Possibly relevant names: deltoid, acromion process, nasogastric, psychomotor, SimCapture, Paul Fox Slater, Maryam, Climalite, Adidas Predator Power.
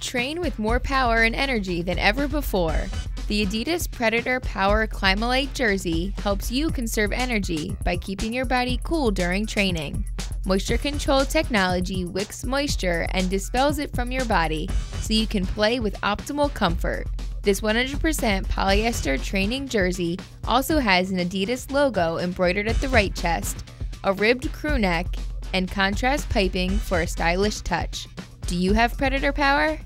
Train with more power and energy than ever before. The Adidas Predator Power Climalite jersey helps you conserve energy by keeping your body cool during training. Moisture control technology wicks moisture and dispels it from your body so you can play with optimal comfort. This 100% polyester training jersey also has an Adidas logo embroidered at the right chest, a ribbed crew neck, and contrast piping for a stylish touch. Do you have Predator Power?